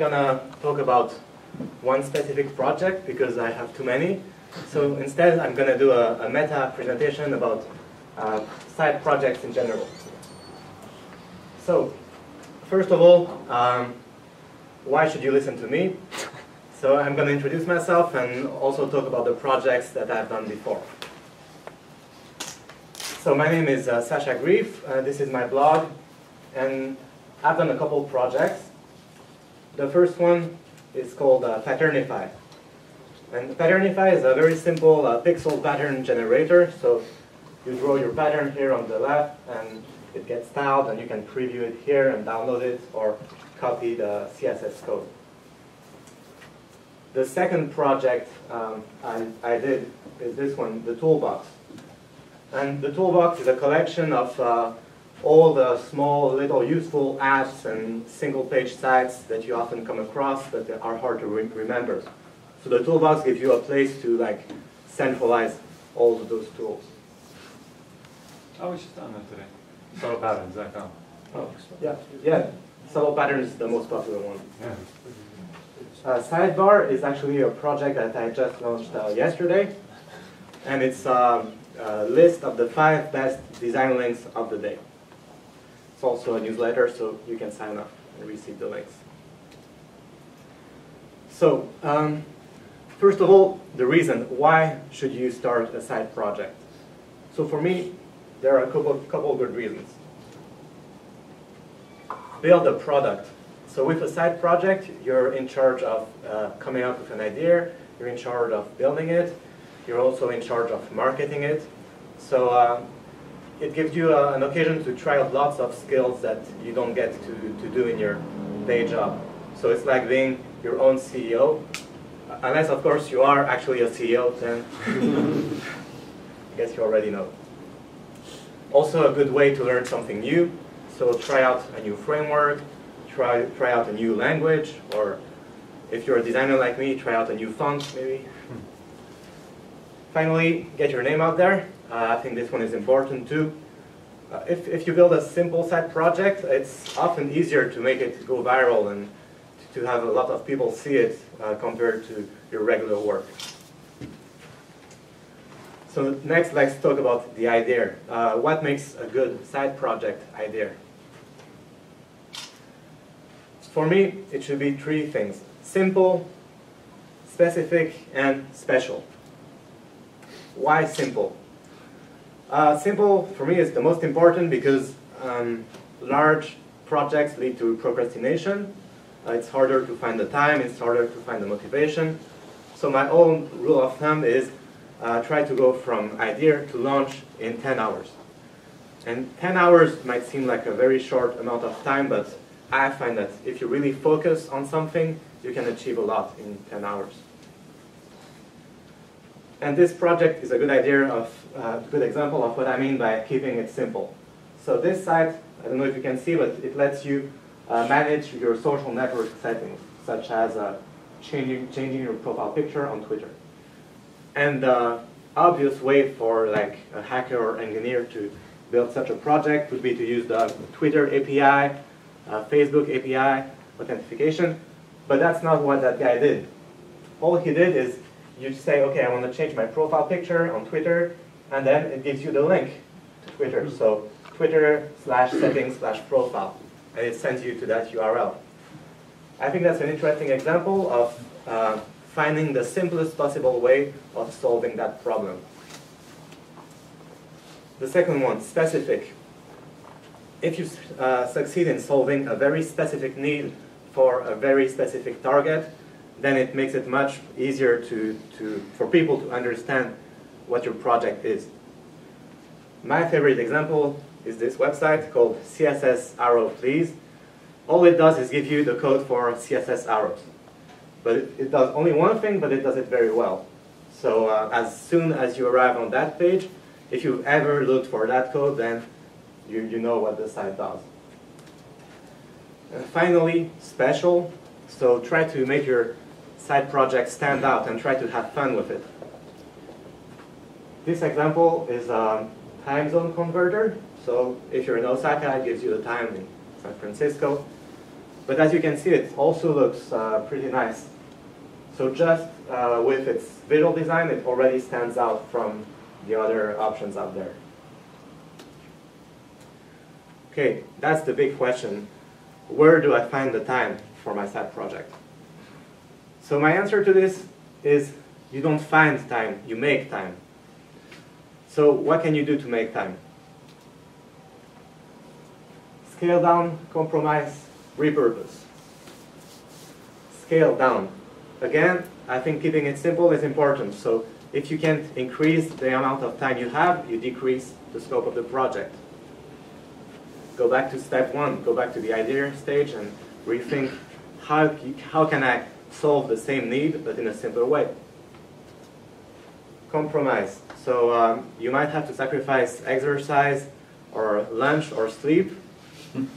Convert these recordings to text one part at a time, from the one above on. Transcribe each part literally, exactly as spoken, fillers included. gonna talk about one specific project because I have too many. So instead, I'm gonna do a, a meta presentation about uh, side projects in general. So, first of all, um, why should you listen to me? So I'm gonna introduce myself and also talk about the projects that I've done before. So my name is uh, Sacha Greif. Uh, this is my blog, and I've done a couple projects. The first one is called uh, Patternify, and Patternify is a very simple uh, pixel pattern generator. So you draw your pattern here on the left, and it gets styled, and you can preview it here and download it or copy the C S S code. The second project um, I, I did is this one, the Toolbox. And the Toolbox is a collection of uh, all the small, little, useful apps and single-page sites that you often come across but that are hard to re remember. So the Toolbox gives you a place to like centralize all of those tools. Oh, we should done that today. Subtle Patterns, that comes. Oh, yeah, yeah. Subtle Patterns is the most popular one. Yeah. Uh, Sidebar is actually a project that I just launched uh, yesterday, and it's um, a list of the five best design links of the day. It's also a newsletter, so you can sign up and receive the links. So, um, first of all, the reason why should you start a side project? So for me, there are a couple, couple good reasons. Build a product. So with a side project, you're in charge of uh, coming up with an idea, you're in charge of building it, you're also in charge of marketing it. So uh, it gives you uh, an occasion to try out lots of skills that you don't get to, to do in your day job. So it's like being your own C E O, unless of course you are actually a C E O, then I guess you already know. Also a good way to learn something new, so try out a new framework, Try, try out a new language, or if you're a designer like me, try out a new font, maybe. Finally, get your name out there. Uh, I think this one is important too. Uh, if, if you build a simple side project, it's often easier to make it go viral and to have a lot of people see it uh, compared to your regular work. So next, let's talk about the idea. Uh, what makes a good side project idea? For me, it should be three things: simple, specific, and special. Why simple? Uh, simple, for me, is the most important because um, large projects lead to procrastination. Uh, it's harder to find the time, it's harder to find the motivation. So my own rule of thumb is uh, try to go from idea to launch in ten hours. And ten hours might seem like a very short amount of time, but I find that if you really focus on something, you can achieve a lot in ten hours. And this project is a good idea of, uh, good example of what I mean by keeping it simple. So this site, I don't know if you can see, but it lets you uh, manage your social network settings, such as uh, changing, changing your profile picture on Twitter. And the uh, obvious way for like a hacker or engineer to build such a project would be to use the Twitter A P I, Uh, Facebook A P I, authentication, but that's not what that guy did. All he did is you say, okay, I want to change my profile picture on Twitter, and then it gives you the link to Twitter. So Twitter slash settings slash profile, and it sends you to that U R L. I think that's an interesting example of uh, finding the simplest possible way of solving that problem. The second one, specific. If you uh, succeed in solving a very specific need for a very specific target, then it makes it much easier to, to, for people to understand what your project is. My favorite example is this website called C S S Arrow Please. All it does is give you the code for C S S arrows. But it, it does only one thing, but it does it very well. So uh, as soon as you arrive on that page, if you've ever looked for that code, then You, you know what the site does. And finally, special. So try to make your side project stand out and try to have fun with it. This example is a time zone converter. So if you're in Osaka, it gives you the time in San Francisco. But as you can see, it also looks uh, pretty nice. So just uh, with its visual design, it already stands out from the other options out there. Okay, that's the big question. Where do I find the time for my side project? So my answer to this is you don't find time, you make time. So what can you do to make time? Scale down, compromise, repurpose. Scale down. Again, I think keeping it simple is important. So if you can't increase the amount of time you have, you decrease the scope of the project. Go back to step one, go back to the idea stage and rethink how, how can I solve the same need but in a simpler way. Compromise. So um, you might have to sacrifice exercise or lunch or sleep,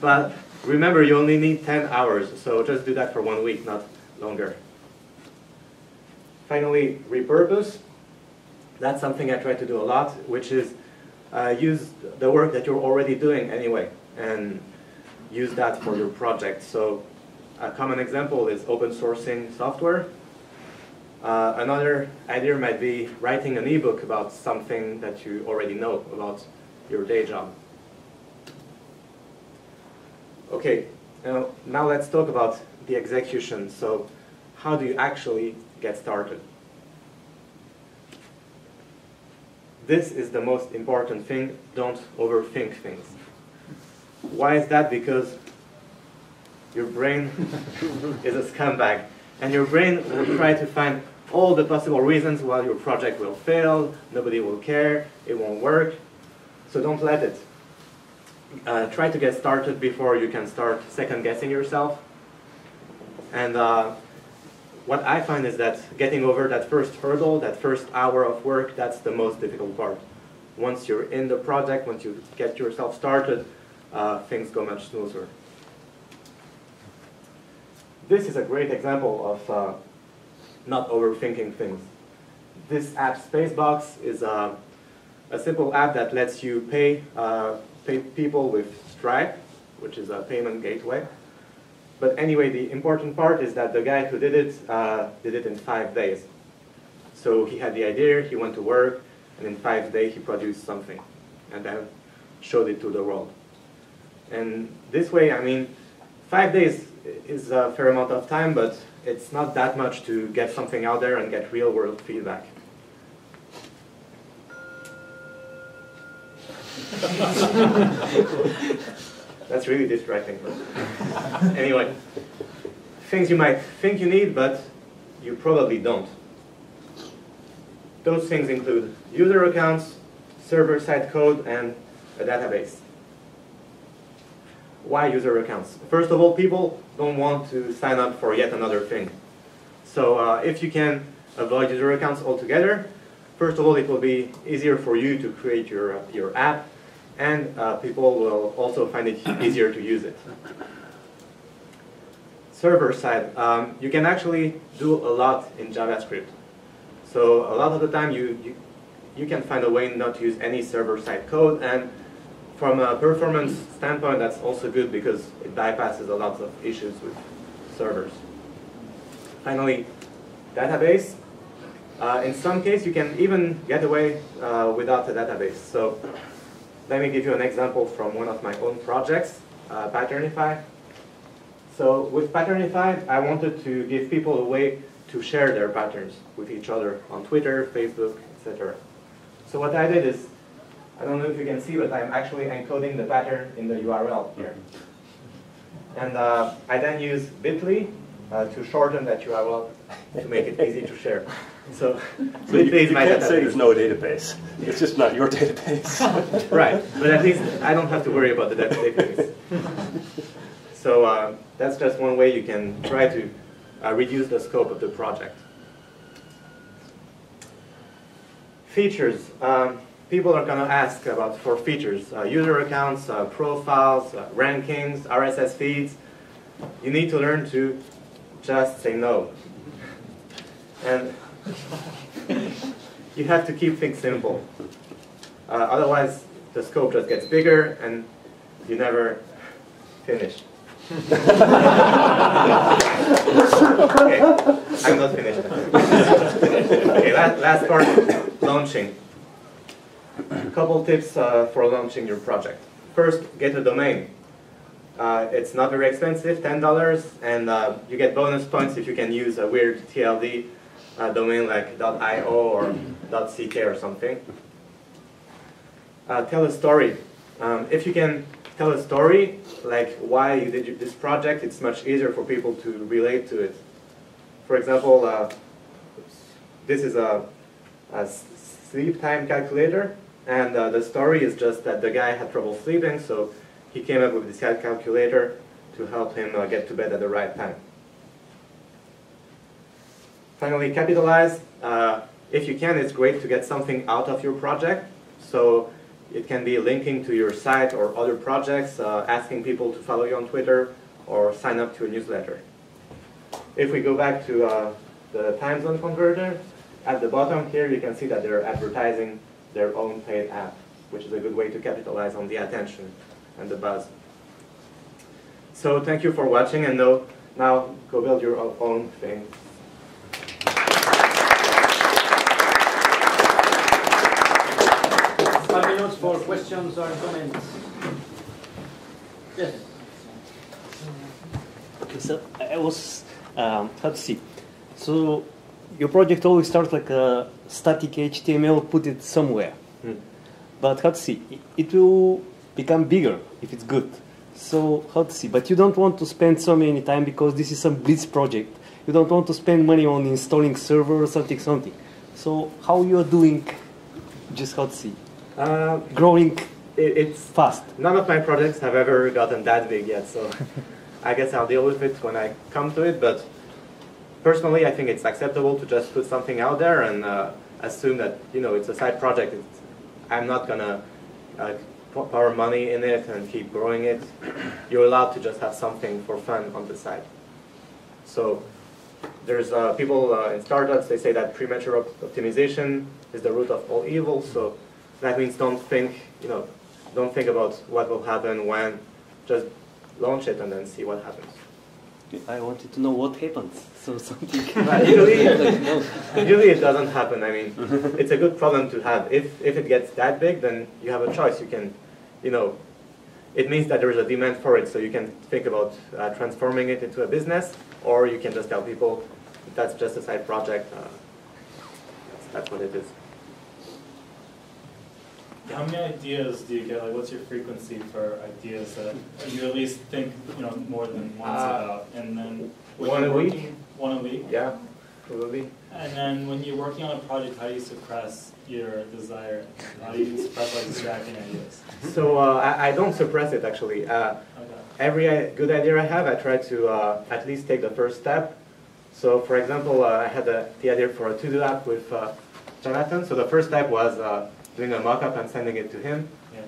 but remember you only need ten hours, so just do that for one week, not longer. Finally, repurpose. That's something I try to do a lot, which is uh, use the work that you're already doing anyway, and use that for your project. So a common example is open sourcing software. Uh, another idea might be writing an ebook about something that you already know about your day job. Okay, now, now let's talk about the execution. So how do you actually get started? This is the most important thing. Don't overthink things. Why is that? Because your brain is a scumbag. And your brain will try to find all the possible reasons why your project will fail, nobody will care, it won't work. So don't let it. Uh, try to get started before you can start second-guessing yourself. And uh, what I find is that getting over that first hurdle, that first hour of work, that's the most difficult part. Once you're in the project, once you get yourself started, uh, things go much smoother. This is a great example of uh, not overthinking things. This app, Spacebox, is a, a simple app that lets you pay, uh, pay people with Stripe, which is a payment gateway. But anyway, the important part is that the guy who did it uh, did it in five days. So he had the idea, he went to work, and in five days he produced something, and then showed it to the world. And this way, I mean, five days is a fair amount of time, but it's not that much to get something out there and get real-world feedback. That's really distracting. But anyway, things you might think you need, but you probably don't. Those things include user accounts, server-side code, and a database. Why user accounts? First of all, people don't want to sign up for yet another thing. So uh, if you can avoid user accounts altogether, first of all, it will be easier for you to create your, your app, and uh, people will also find it easier to use it. Server side, um, you can actually do a lot in JavaScript. So a lot of the time, you, you, you can find a way not to use any server-side code, and from a performance standpoint, that's also good because it bypasses a lot of issues with servers. Finally, database. Uh, in some cases, you can even get away uh, without a database. So let me give you an example from one of my own projects, uh, Patternify. So with Patternify, I wanted to give people a way to share their patterns with each other on Twitter, Facebook, et cetera. So what I did is, I don't know if you can see, but I'm actually encoding the pattern in the U R L here. And uh, I then use Bitly uh, to shorten that U R L to make it easy to share. So, so Bitly you, is you my can't database. Say you've no database. It's just not your database. Right, but at least I don't have to worry about the database. So uh, that's just one way you can try to uh, reduce the scope of the project. Features. Um, People are going to ask about for features, uh, user accounts, uh, profiles, uh, rankings, R S S feeds. You need to learn to just say no. And you have to keep things simple. Uh, otherwise, the scope just gets bigger and you never finish. Okay, I'm not finished. Okay, last, last part, launching. A couple tips uh, for launching your project. First, get a domain. Uh, it's not very expensive, ten dollars, and uh, you get bonus points if you can use a weird T L D uh, domain like .io or .ck or something. Uh, tell a story. Um, if you can tell a story, like why you did this project, it's much easier for people to relate to it. For example, uh, this is a, a sleep time calculator, and uh, the story is just that the guy had trouble sleeping, so he came up with this calculator to help him uh, get to bed at the right time. Finally, capitalize. Uh, if you can, it's great to get something out of your project. So it can be linking to your site or other projects, uh, asking people to follow you on Twitter, or sign up to a newsletter. If we go back to uh, the time zone converter, at the bottom here you can see that they're advertising their own paid app, which is a good way to capitalize on the attention and the buzz. So thank you for watching, and now, now go build your own thing. Five minutes for questions or comments. Yes. Okay, so I was um, how to see. So your project always starts like a static H T M L, put it somewhere. Hmm. But how to see? It, it will become bigger if it's good. So how to see? But you don't want to spend so many time, because this is some blitz project. You don't want to spend money on installing server or something, something. So how you are doing? Just how to see? Uh, growing it, it's fast. None of my projects have ever gotten that big yet, so I guess I'll deal with it when I come to it, but personally I think it's acceptable to just put something out there and uh, assume that, you know, it's a side project. It's, I'm not gonna uh, pour money in it and keep growing it. You're allowed to just have something for fun on the side. So there's uh, people uh, in startups, they say that premature op optimization is the root of all evil, so that means don't think, you know, don't think about what will happen when. Just launch it and then see what happens. I wanted to know what happens. So something. But usually, usually it doesn't happen. I mean, it's a good problem to have. If if it gets that big, then you have a choice. You can, you know, it means that there is a demand for it. So you can think about uh, transforming it into a business, or you can just tell people that's just a side project. Uh, that's, that's what it is. How many ideas do you get? Like, what's your frequency for ideas that you at least think, you know, more than once uh, about? And then one a week. One a week. Yeah, probably. And then when you're working on a project, how do you suppress your desire? How do you suppress like distracting ideas? So uh, I, I don't suppress it actually. Uh, okay. Every good idea I have, I try to uh, at least take the first step. So for example, uh, I had a, the idea for a to-do app with uh, Jonathan. So the first step was. Uh, doing a mock-up and sending it to him. Yeah.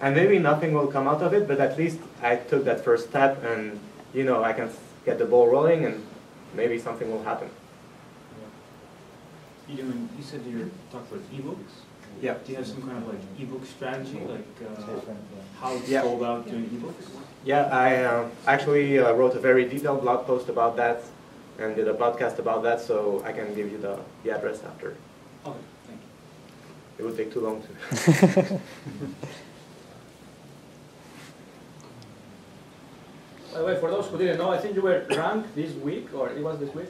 And maybe nothing will come out of it, but at least I took that first step and, you know, I can get the ball rolling and maybe something will happen. Yeah. You doing, you said you're talking about e-books? Yeah. Do you have some kind of like e-book strategy, like uh, how to go about doing e-books? Yeah, I uh, actually uh, wrote a very detailed blog post about that and did a podcast about that, so I can give you the, the address after. Okay. It would take too long to. By the way, for those who didn't know, I think you were ranked this week, or it was this week?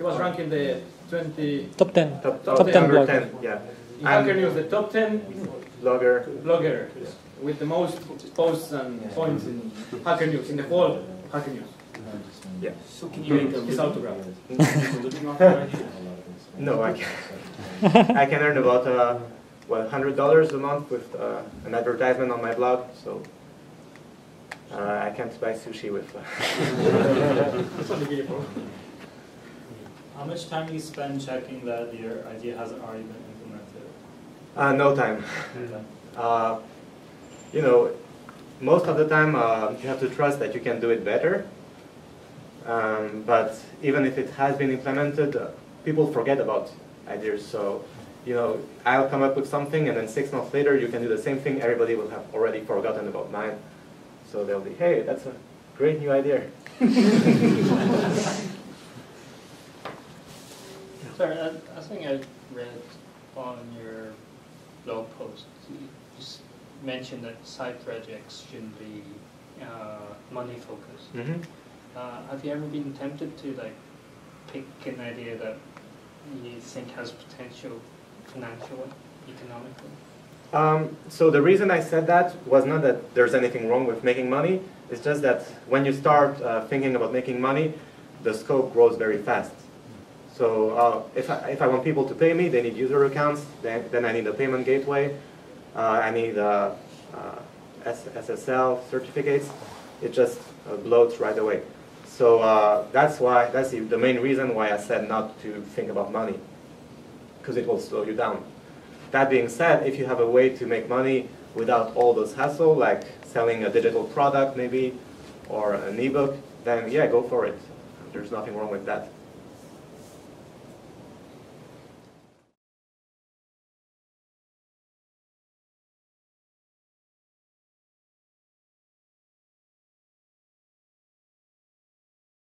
It was ranked in the twenty... Top ten. Top, top, top ten, ten, blog. ten, yeah. In Hacker News, the top ten... Blogger. Blogger, yeah. With the most posts and yeah. points in Hacker News, in the whole Hacker News. Yeah. So can you make his autograph? No, I can't. I can earn about uh, well, one hundred dollars a month with uh, an advertisement on my blog, so uh, I can't buy sushi with that. How much time do you spend checking that your idea hasn't already been implemented? Uh, no time. Okay. Uh, you know, most of the time uh, you have to trust that you can do it better, um, but even if it has been implemented, uh, people forget about it. Ideas. So, you know, I'll come up with something, and then six months later, you can do the same thing. Everybody will have already forgotten about mine. So they'll be, hey, that's a Great new idea. Sorry, I, I think I read on your blog post, you just mentioned that side projects shouldn't be uh, money focused. Mm-hmm. uh, have you ever been tempted to like pick an idea that you think has potential financially, economically? Um, so the reason I said that was not that there's anything wrong with making money. It's just that when you start uh, thinking about making money, the scope grows very fast. So uh, if, I, if I want people to pay me, they need user accounts, then, then I need a payment gateway, uh, I need uh, uh, S S L certificates. It just uh, bloats right away. So uh, that's why, that's the, the main reason why I said not to think about money, because it will slow you down. That being said, if you have a way to make money without all those hassle, like selling a digital product maybe, or an ebook, then yeah, go for it. There's nothing wrong with that.